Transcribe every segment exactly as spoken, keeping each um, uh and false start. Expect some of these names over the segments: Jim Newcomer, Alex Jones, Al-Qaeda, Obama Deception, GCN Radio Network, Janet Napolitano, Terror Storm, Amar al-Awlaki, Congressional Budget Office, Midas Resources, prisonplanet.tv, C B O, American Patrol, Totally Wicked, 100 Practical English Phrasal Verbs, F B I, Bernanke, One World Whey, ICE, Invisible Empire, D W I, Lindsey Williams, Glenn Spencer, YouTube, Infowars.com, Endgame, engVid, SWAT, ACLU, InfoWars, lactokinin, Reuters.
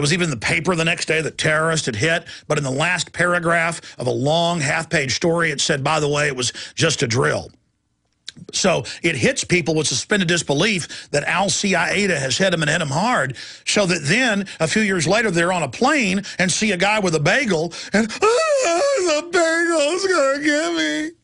It was even in the paper the next day that terrorists had hit. But in the last paragraph of a long half-page story, it said, by the way, it was just a drill. So it hits people with suspended disbelief that Al-Qaeda has hit them and hit them hard, so that then a few years later they're on a plane and see a guy with a bagel and, oh, the bagel's going to get me.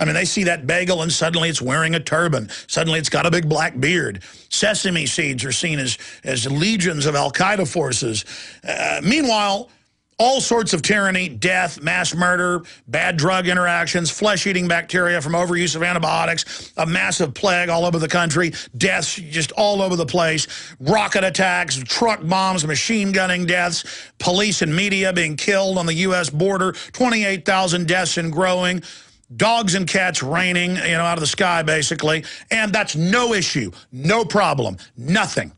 I mean, they see that bagel and suddenly it's wearing a turban. Suddenly it's got a big black beard. Sesame seeds are seen as, as legions of Al-Qaeda forces. Uh, meanwhile, all sorts of tyranny, death, mass murder, bad drug interactions, flesh-eating bacteria from overuse of antibiotics, a massive plague all over the country, deaths just all over the place, rocket attacks, truck bombs, machine gunning deaths, police and media being killed on the U S border, twenty-eight thousand deaths and growing, dogs and cats raining, you know, out of the sky, basically. And that's no issue, no problem, nothing.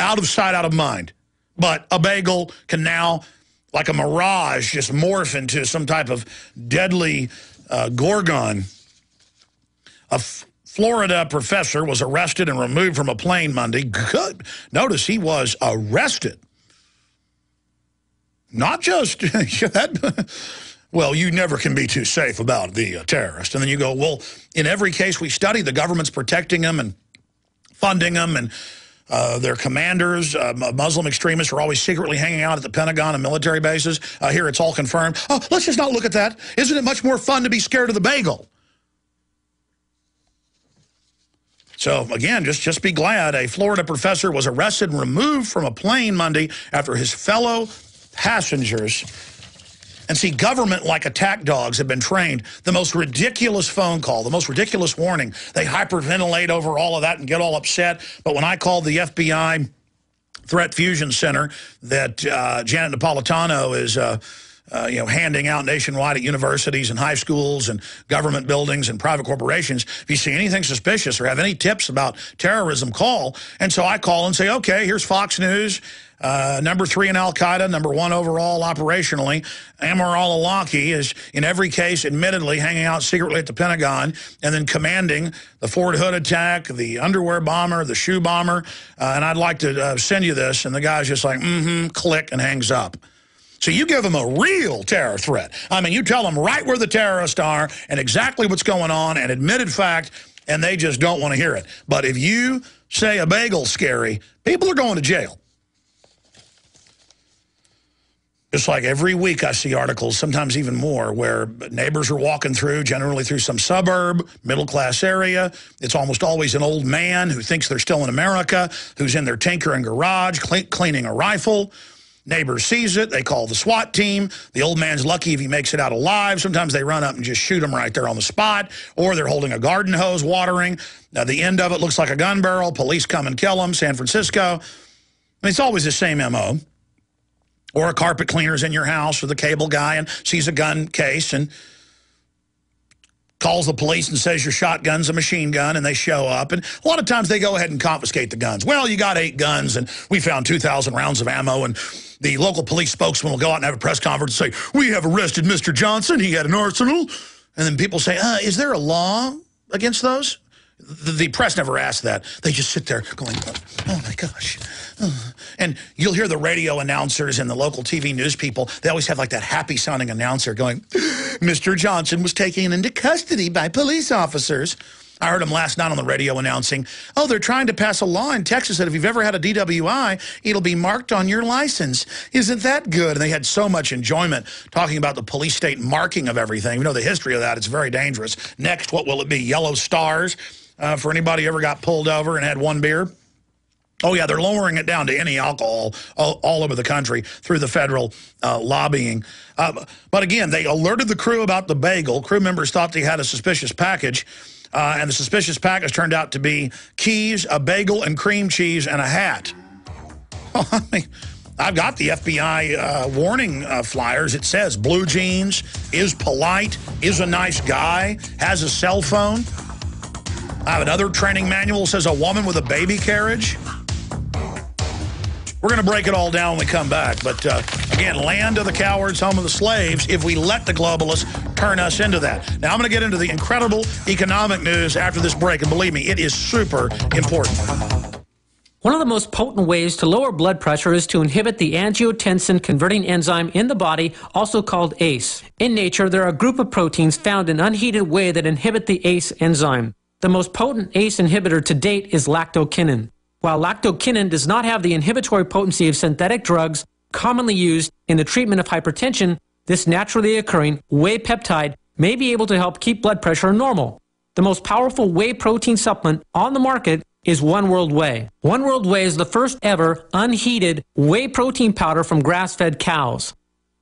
Out of sight, out of mind. But a bagel can now, like a mirage, just morph into some type of deadly uh, gorgon. A Florida professor was arrested and removed from a plane Monday. Good. Notice he was arrested. Not just that... Well, you never can be too safe about the uh, terrorist. And then you go, well, in every case we study, the government's protecting them and funding them, and uh, their commanders, uh, Muslim extremists, are always secretly hanging out at the Pentagon and military bases. Uh, here it's all confirmed. Oh, let's just not look at that. Isn't it much more fun to be scared of the bagel? So, again, just, just be glad. A Florida professor was arrested and removed from a plane Monday after his fellow passengers... And see, government, like attack dogs, have been trained. The most ridiculous phone call, the most ridiculous warning. They hyperventilate over all of that and get all upset. But when I called the F B I Threat Fusion Center that uh, Janet Napolitano is uh, uh, you know, handing out nationwide at universities and high schools and government buildings and private corporations, if you see anything suspicious or have any tips about terrorism, call. And so I call and say, okay, here's Fox News. Uh, number three in al-Qaeda, number one overall operationally. Amar al-Awlaki is, in every case, admittedly hanging out secretly at the Pentagon and then commanding the Fort Hood attack, the underwear bomber, the shoe bomber. Uh, and I'd like to uh, send you this. And the guy's just like, mm-hmm, click, and hangs up. So you give them a real terror threat. I mean, you tell them right where the terrorists are and exactly what's going on and admitted fact, and they just don't want to hear it. But if you say a bagel's scary, people are going to jail. Just like every week I see articles, sometimes even more, where neighbors are walking through, generally through some suburb, middle-class area. It's almost always an old man who thinks they're still in America, who's in their tanker and garage cleaning a rifle. Neighbor sees it. They call the SWAT team. The old man's lucky if he makes it out alive. Sometimes they run up and just shoot him right there on the spot, or they're holding a garden hose watering. Now, the end of it looks like a gun barrel. Police come and kill him, San Francisco. And it's always the same M O. Or a carpet cleaner's in your house, or the cable guy, and sees a gun case and calls the police and says your shotgun's a machine gun, and they show up. And a lot of times they go ahead and confiscate the guns. Well, you got eight guns, and we found two thousand rounds of ammo, and the local police spokesman will go out and have a press conference and say, we have arrested Mister Johnson, he had an arsenal. And then people say, uh, is there a law against those? The press never asks that. They just sit there going, oh, my gosh. And you'll hear the radio announcers and the local T V news people. They always have like that happy-sounding announcer going, Mister Johnson was taken into custody by police officers. I heard him last night on the radio announcing, oh, they're trying to pass a law in Texas that if you've ever had a D W I, it'll be marked on your license. Isn't that good? And they had so much enjoyment talking about the police state marking of everything. You know the history of that. It's very dangerous. Next, what will it be? Yellow stars. Uh, for anybody who ever got pulled over and had one beer. Oh, yeah, they're lowering it down to any alcohol all, all over the country through the federal uh, lobbying. Uh, but again, they alerted the crew about the bagel. Crew members thought they had a suspicious package, uh, and the suspicious package turned out to be keys, a bagel and cream cheese, and a hat. Oh, I mean, I've got the F B I uh, warning uh, flyers. It says blue jeans, is polite, is a nice guy, has a cell phone. I have another training manual says a woman with a baby carriage. We're going to break it all down when we come back. But, uh, again, land of the cowards, home of the slaves, if we let the globalists turn us into that. Now, I'm going to get into the incredible economic news after this break. And believe me, it is super important. One of the most potent ways to lower blood pressure is to inhibit the angiotensin-converting enzyme in the body, also called A C E. In nature, there are a group of proteins found in unheated whey that inhibit the A C E enzyme. The most potent A C E inhibitor to date is lactokinin. While lactokinin does not have the inhibitory potency of synthetic drugs commonly used in the treatment of hypertension, this naturally occurring whey peptide may be able to help keep blood pressure normal. The most powerful whey protein supplement on the market is One World Whey. One World Whey is the first ever unheated whey protein powder from grass-fed cows.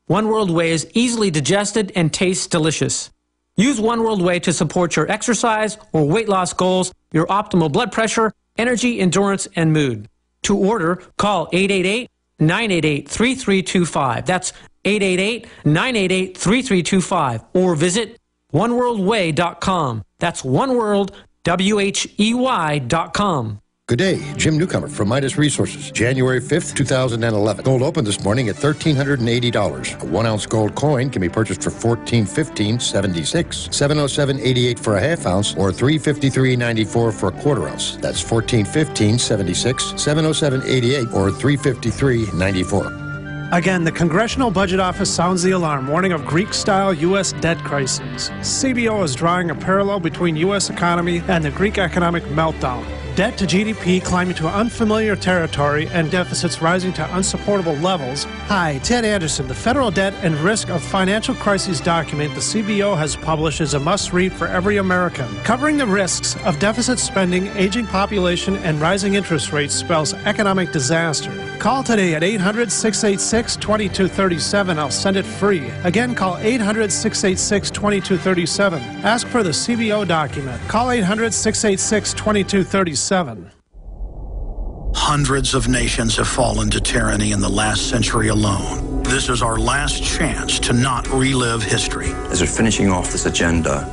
One World Whey is easily digested and tastes delicious. Use One World Whey to support your exercise or weight loss goals, your optimal blood pressure, energy, endurance, and mood. To order, call eight eight eight, nine eight eight, three three two five. That's eight eight eight, nine eight eight, three three two five. Or visit one world whey dot com. That's one world whey dot com. W H E Y dot com. Good day, Jim Newcomer from Midas Resources. January fifth, two thousand eleven. Gold opened this morning at one thousand three hundred eighty dollars. A one-ounce gold coin can be purchased for fourteen fifteen seventy-six, seven oh seven eighty-eight for a half ounce, or three fifty-three ninety-four for a quarter ounce. That's fourteen fifteen seventy-six, seven oh seven eighty-eight, or three fifty-three ninety-four. Again, the Congressional Budget Office sounds the alarm, warning of Greek-style U S debt crises. C B O is drawing a parallel between U S economy and the Greek economic meltdown. Debt to G D P climbing to unfamiliar territory and deficits rising to unsupportable levels. Hi, Ted Anderson. The Federal Debt and Risk of Financial Crises document the C B O has published is a must-read for every American. Covering the risks of deficit spending, aging population, and rising interest rates spells economic disaster. Call today at eight hundred, six eight six, two two three seven. I'll send it free. Again, call eight hundred, six eight six, two two three seven. Ask for the C B O document. Call eight hundred, six eight six, two two three seven. Seven. Hundreds of nations have fallen to tyranny in the last century alone. This is our last chance to not relive history. As we're finishing off this agenda,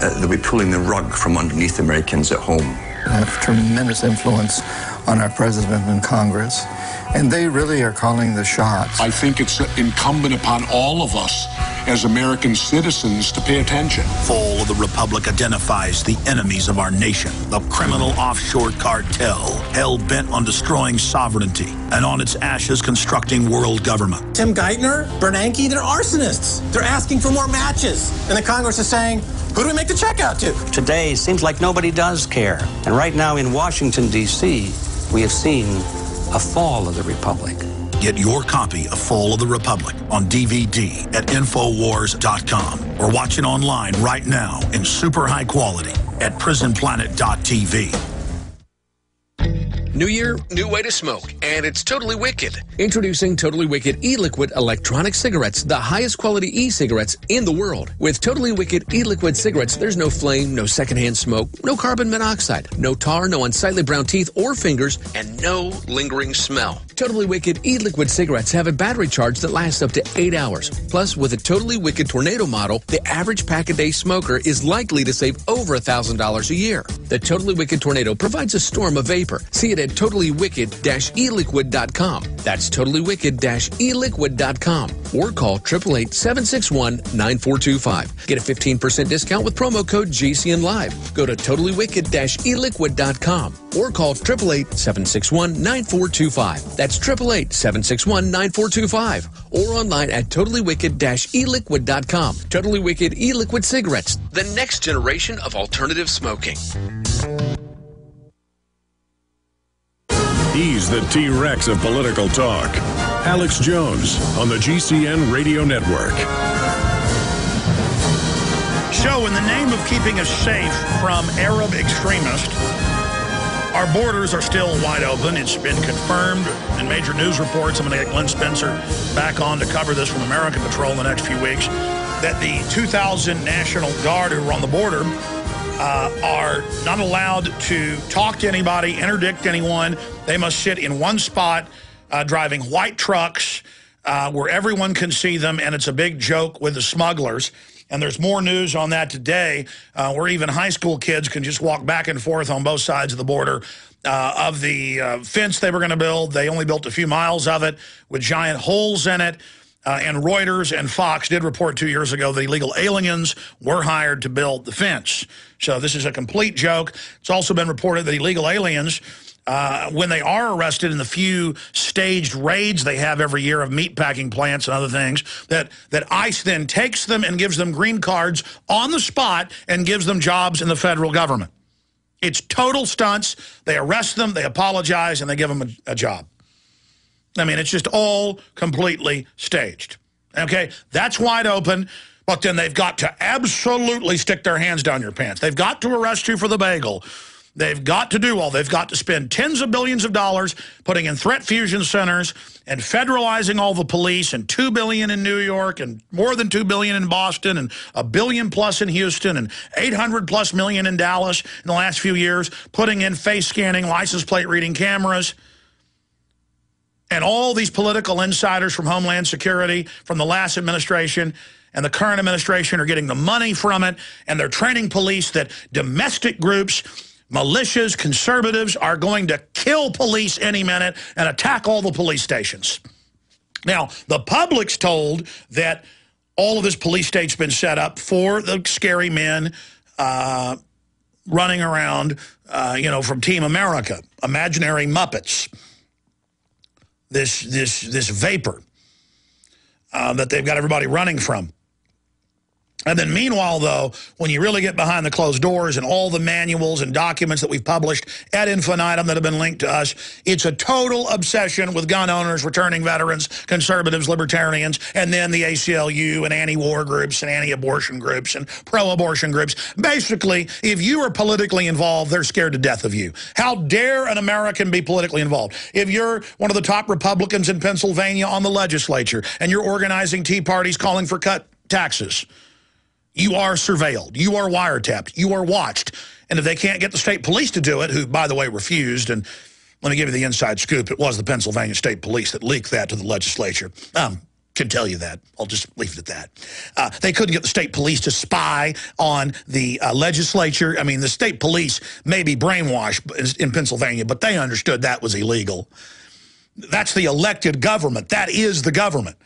uh, they'll be pulling the rug from underneath Americans at home. They have tremendous influence on our president and Congress, and they really are calling the shots. I think it's incumbent upon all of us as American citizens to pay attention. Fall of the Republic identifies the enemies of our nation, the criminal offshore cartel, hell-bent on destroying sovereignty and on its ashes constructing world government. Tim Geithner, Bernanke, they're arsonists. They're asking for more matches. And the Congress is saying, who do we make the check out to? Today seems like nobody does care. And right now in Washington, D C, we have seen a fall of the Republic. Get your copy of Fall of the Republic on D V D at info wars dot com or watch it online right now in super high quality at prison planet dot t v. New year, new way to smoke, and it's Totally Wicked. Introducing Totally Wicked e-liquid electronic cigarettes, the highest quality e-cigarettes in the world. With Totally Wicked e-liquid cigarettes, there's no flame, no secondhand smoke, no carbon monoxide, no tar, no unsightly brown teeth or fingers, and no lingering smell. Totally Wicked e-liquid cigarettes have a battery charge that lasts up to eight hours. Plus, with a Totally Wicked Tornado model, the average pack-a-day smoker is likely to save over one thousand dollars a year. The Totally Wicked Tornado provides a storm of vapor. See it at totally wicked e liquid dot com. That's totally wicked e liquid dot com. Or call eight eight eight, seven six one, nine four two five. Get a fifteen percent discount with promo code G C N Live. Go to totally wicked e liquid dot com or call eight eight eight, seven six one, nine four two five. That's eight eight eight, seven six one, nine four two five. Or online at totally wicked e liquid dot com. Totally Wicked e-liquid cigarettes, the next generation of alternative smoking. He's the T-Rex of political talk. Alex Jones on the G C N Radio Network. So, in the name of keeping us safe from Arab extremists, our borders are still wide open. It's been confirmed in major news reports. I'm going to get Glenn Spencer back on to cover this from American Patrol in the next few weeks, that the two thousand National Guard who were on the border Uh, are not allowed to talk to anybody, interdict anyone. They must sit in one spot, uh, driving white trucks uh, where everyone can see them, and it's a big joke with the smugglers. And there's more news on that today, uh, where even high school kids can just walk back and forth on both sides of the border. Uh, of the uh, fence they were going to build, they only built a few miles of it with giant holes in it. Uh, and Reuters and Fox did report two years ago that illegal aliens were hired to build the fence. So this is a complete joke. It's also been reported that illegal aliens Uh, when they are arrested in the few staged raids they have every year of meatpacking plants and other things, that, that ICE then takes them and gives them green cards on the spot and gives them jobs in the federal government. It's total stunts. They arrest them, they apologize, and they give them a, a job. I mean, it's just all completely staged. Okay, that's wide open, but then they've got to absolutely stick their hands down your pants. They've got to arrest you for the bagel. They've got to do all. They've got to spend tens of billions of dollars putting in threat fusion centers and federalizing all the police, and two billion dollars in New York and more than two billion dollars in Boston and a billion plus in Houston and eight hundred plus million in Dallas in the last few years, putting in face scanning, license plate reading cameras. And all these political insiders from Homeland Security, from the last administration, and the current administration are getting the money from it, and they're training police that domestic groups, militias, conservatives are going to kill police any minute and attack all the police stations. Now, the public's told that all of this police state's been set up for the scary men uh, running around, uh, you know, from Team America, imaginary Muppets, this, this, this vapor uh, that they've got everybody running from. And then meanwhile, though, when you really get behind the closed doors and all the manuals and documents that we've published ad infinitum that have been linked to us, it's a total obsession with gun owners, returning veterans, conservatives, libertarians, and then the A C L U and anti-war groups and anti-abortion groups and pro-abortion groups. Basically, if you are politically involved, they're scared to death of you. How dare an American be politically involved? If you're one of the top Republicans in Pennsylvania on the legislature and you're organizing tea parties calling for cut taxes, you are surveilled, you are wiretapped, you are watched. And if they can't get the state police to do it, who, by the way, refused, and let me give you the inside scoop, it was the Pennsylvania State Police that leaked that to the legislature. Um, can tell you that. I'll just leave it at that. Uh, they couldn't get the state police to spy on the uh, legislature. I mean, the state police may be brainwashed in Pennsylvania, but they understood that was illegal. That's the elected government. That is the government.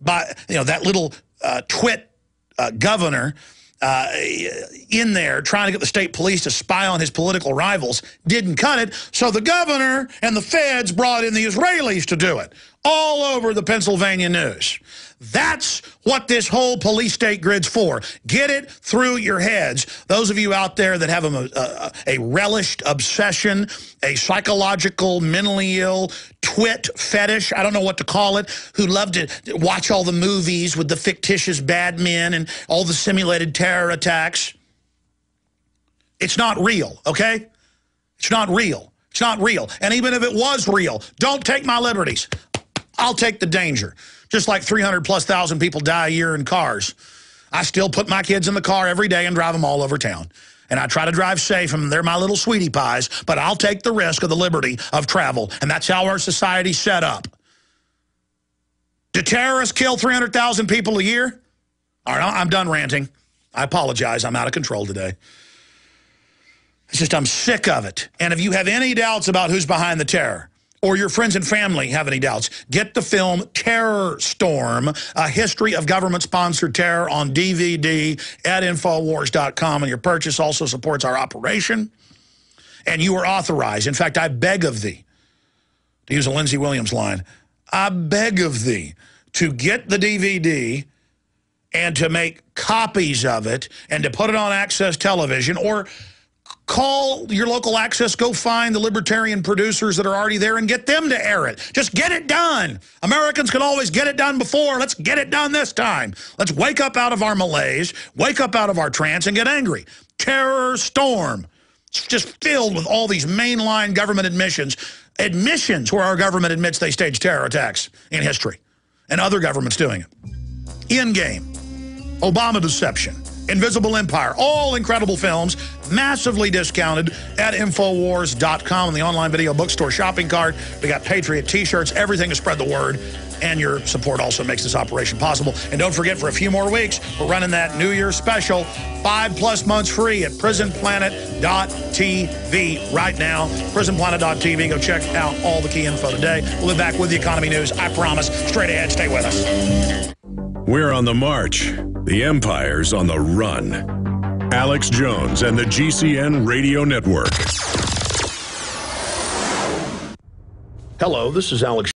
By, you know, that little uh, twit, Uh, governor uh, in there trying to get the state police to spy on his political rivals didn't cut it, so the governor and the feds brought in the Israelis to do it all over the Pennsylvania news. That's what this whole police state grid's for. Get it through your heads. Those of you out there that have a, a, a relished obsession, a psychological, mentally ill twit fetish, I don't know what to call it, who love to watch all the movies with the fictitious bad men and all the simulated terror attacks. It's not real, okay? It's not real. It's not real. And even if it was real, don't take my liberties. I'll take the danger. Just like three hundred plus thousand people die a year in cars. I still put my kids in the car every day and drive them all over town. And I try to drive safe, and they're my little sweetie pies, but I'll take the risk of the liberty of travel. And that's how our society's set up. Do terrorists kill three hundred thousand people a year? All right, I'm done ranting. I apologize. I'm out of control today. It's just I'm sick of it. And if you have any doubts about who's behind the terror, or your friends and family have any doubts, get the film Terror Storm, A History of Government-Sponsored Terror, on D V D at InfoWars dot com. And your purchase also supports our operation. And you are authorized. In fact, I beg of thee, to use a Lindsey Williams line, I beg of thee to get the D V D and to make copies of it and to put it on Access Television, or call your local Access, go find the libertarian producers that are already there and get them to air it. Just get it done. Americans can always get it done before. Let's get it done this time. Let's wake up out of our malaise, wake up out of our trance, and get angry. Terror Storm. It's just filled with all these mainline government admissions, admissions where our government admits they staged terror attacks in history, and other governments doing it. Endgame, Obama Deception, Invisible Empire, all incredible films, massively discounted at InfoWars dot com and the online video bookstore shopping cart. We got Patriot t-shirts, everything to spread the word, and your support also makes this operation possible. And don't forget, for a few more weeks, we're running that New Year's special, five plus months free at prison planet dot T V right now. prison planet dot T V, go check out all the key info today. We'll be back with the economy news, I promise. Straight ahead, stay with us. We're on the march. The empire's on the run. Alex Jones and the G C N Radio Network. Hello, this is Alex